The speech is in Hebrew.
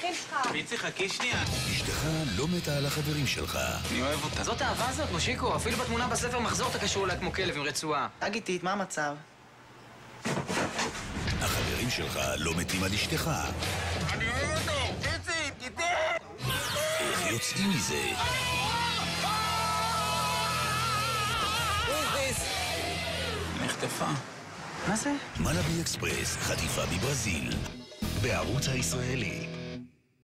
צריכים שכה. מי צריך? חכי שנייה. אשתך לא מתה על החברים שלך. אני אוהב אותה. זאת אהבה זאת, משיקו. אפילו בתמונה בספר מחזור אתה קשור אולי כמו כלב עם רצועה. גיטית, מה המצב? החברים שלך לא מתים על אשתך. אני אוהב אותו! גיטית, גיטית! איך יוצאים מזה? נחטפה. מה זה? מלאבי אקספרס, חטיפה מברזיל. בערוץ הישראלי.